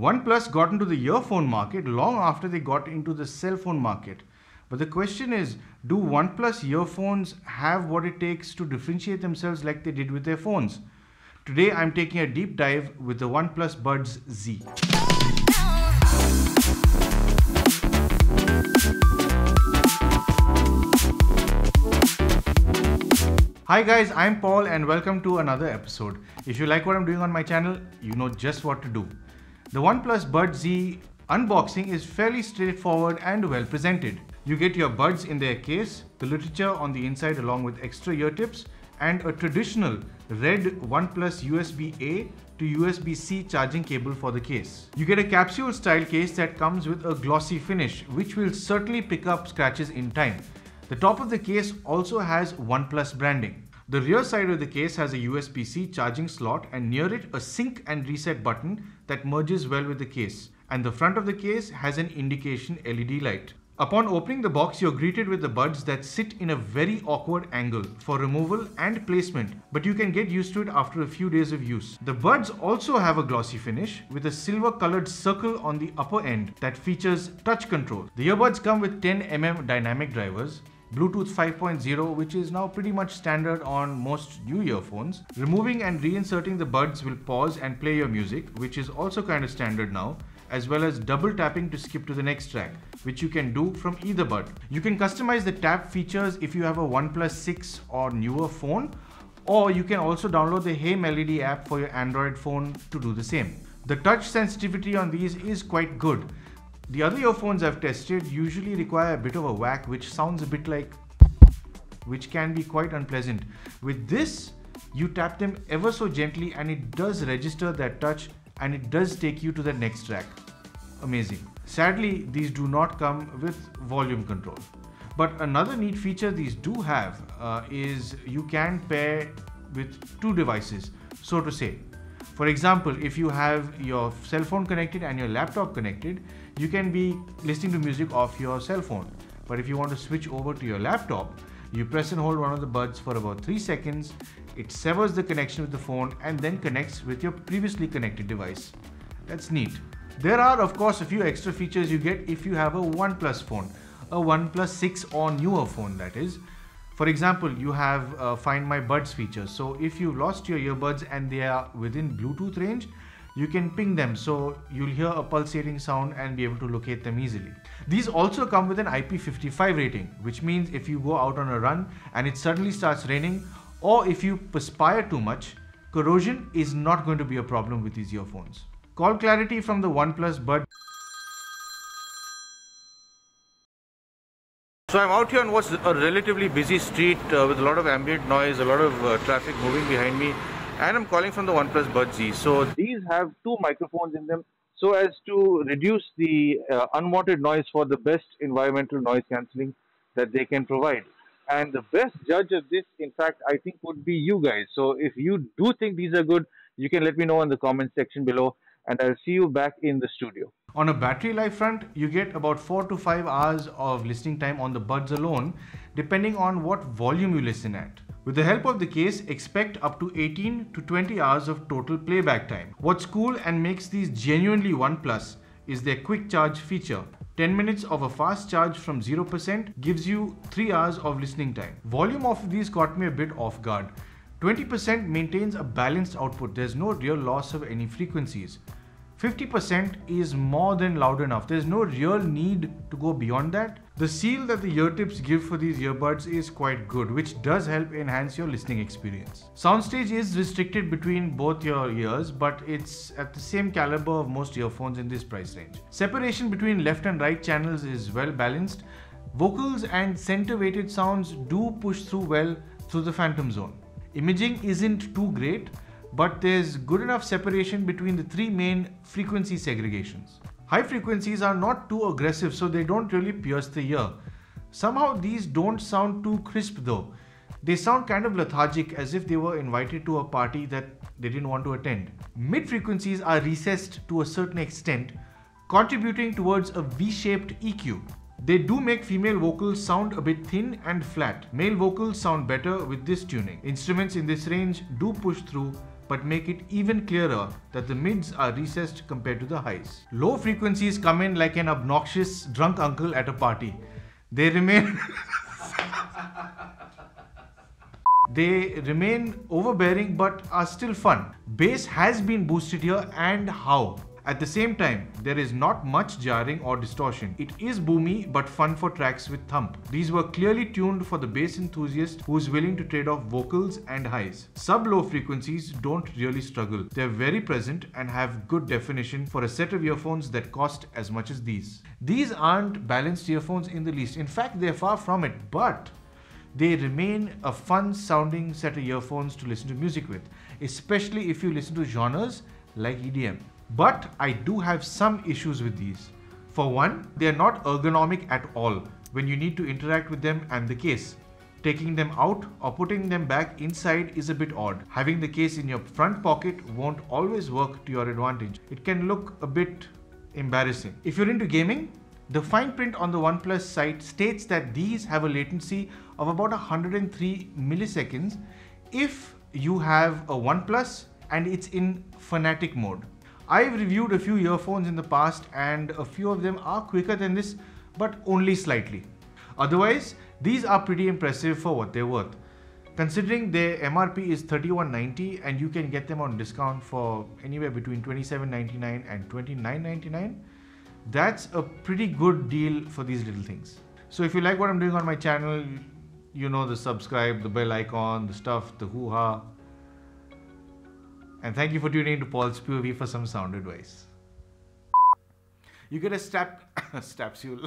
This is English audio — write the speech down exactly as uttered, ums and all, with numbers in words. OnePlus got into the earphone market long after they got into the cell phone market. But the question is, do OnePlus earphones have what it takes to differentiate themselves like they did with their phones? Today, I'm taking a deep dive with the OnePlus Buds Z. Hi guys, I'm Paul and welcome to another episode. If you like what I'm doing on my channel, you know just what to do. The OnePlus Buds Z unboxing is fairly straightforward and well presented. You get your buds in their case, the literature on the inside along with extra ear tips, and a traditional red OnePlus U S B A to U S B C charging cable for the case. You get a capsule style case that comes with a glossy finish, which will certainly pick up scratches in time. The top of the case also has OnePlus branding. The rear side of the case has a U S B C charging slot and near it a sync and reset button that merges well with the case. And the front of the case has an indication L E D light. Upon opening the box, you're greeted with the buds that sit in a very awkward angle for removal and placement, but you can get used to it after a few days of use. The buds also have a glossy finish with a silver colored circle on the upper end that features touch control. The earbuds come with ten millimeter dynamic drivers, Bluetooth five point oh, which is now pretty much standard on most new earphones. Removing and reinserting the buds will pause and play your music, which is also kind of standard now, as well as double tapping to skip to the next track, which you can do from either bud. You can customize the tap features if you have a OnePlus six or newer phone, or you can also download the Hey Melody app for your Android phone to do the same. The touch sensitivity on these is quite good. The other earphones I've tested usually require a bit of a whack, which sounds a bit like, which can be quite unpleasant. With this, you tap them ever so gently and it does register that touch and it does take you to the next track. Amazing. Sadly, these do not come with volume control. But another neat feature these do have uh, is you can pair with two devices, so to say. For example, if you have your cell phone connected and your laptop connected, you can be listening to music off your cell phone. But if you want to switch over to your laptop, you press and hold one of the buds for about three seconds, it severs the connection with the phone and then connects with your previously connected device. That's neat. There are of course a few extra features you get if you have a OnePlus phone, a OnePlus six or newer phone that is. For example, you have uh, Find My Buds feature. So if you've lost your earbuds and they are within Bluetooth range, you can ping them, so you'll hear a pulsating sound and be able to locate them easily. These also come with an I P fifty-five rating, which means if you go out on a run and it suddenly starts raining, or if you perspire too much, corrosion is not going to be a problem with these earphones. Call clarity from the OnePlus Buds. So I'm out here on what's a relatively busy street uh, with a lot of ambient noise, a lot of uh, traffic moving behind me. And I'm calling from the OnePlus Buds Z. So these have two microphones in them so as to reduce the uh, unwanted noise for the best environmental noise cancelling that they can provide. And the best judge of this, in fact, I think would be you guys. So if you do think these are good, you can let me know in the comment section below and I'll see you back in the studio. On a battery life front, you get about four to five hours of listening time on the buds alone, depending on what volume you listen at. With the help of the case, expect up to eighteen to twenty hours of total playback time. What's cool and makes these genuinely OnePlus is their quick charge feature. ten minutes of a fast charge from zero percent gives you three hours of listening time. Volume of these caught me a bit off guard. twenty percent maintains a balanced output. There's no real loss of any frequencies. fifty percent is more than loud enough. There's no real need to go beyond that. The seal that the ear tips give for these earbuds is quite good, which does help enhance your listening experience. Soundstage is restricted between both your ears, but it's at the same caliber of most earphones in this price range. Separation between left and right channels is well balanced. Vocals and center-weighted sounds do push through well through the phantom zone. Imaging isn't too great, but there's good enough separation between the three main frequency segregations. High frequencies are not too aggressive, so they don't really pierce the ear. Somehow these don't sound too crisp though. They sound kind of lethargic, as if they were invited to a party that they didn't want to attend. Mid frequencies are recessed to a certain extent, contributing towards a V-shaped E Q. They do make female vocals sound a bit thin and flat. Male vocals sound better with this tuning. Instruments in this range do push through, but make it even clearer that the mids are recessed compared to the highs. Low frequencies come in like an obnoxious drunk uncle at a party. They remain They remain overbearing but are still fun. Bass has been boosted here, and how. At the same time, there is not much jarring or distortion. It is boomy but fun for tracks with thump. These were clearly tuned for the bass enthusiast who is willing to trade off vocals and highs. Sub-low frequencies don't really struggle. They're very present and have good definition for a set of earphones that cost as much as these. These aren't balanced earphones in the least. In fact, they're far from it, but they remain a fun sounding set of earphones to listen to music with, especially if you listen to genres like E D M. But I do have some issues with these. For one, they are not ergonomic at all when you need to interact with them and the case. Taking them out or putting them back inside is a bit odd. Having the case in your front pocket won't always work to your advantage. It can look a bit embarrassing. If you're into gaming, the fine print on the OnePlus site states that these have a latency of about one hundred three milliseconds if you have a OnePlus and it's in fanatic mode. I've reviewed a few earphones in the past and a few of them are quicker than this, but only slightly. Otherwise, these are pretty impressive for what they're worth. Considering their M R P is thirty-one ninety and you can get them on discount for anywhere between twenty-seven ninety-nine and twenty-nine ninety-nine, that's a pretty good deal for these little things. So if you like what I'm doing on my channel, you know the subscribe, the bell icon, the stuff, the hoo-ha. And thank you for tuning in to Paul's P O V for some sound advice. You get a stap... stapsule.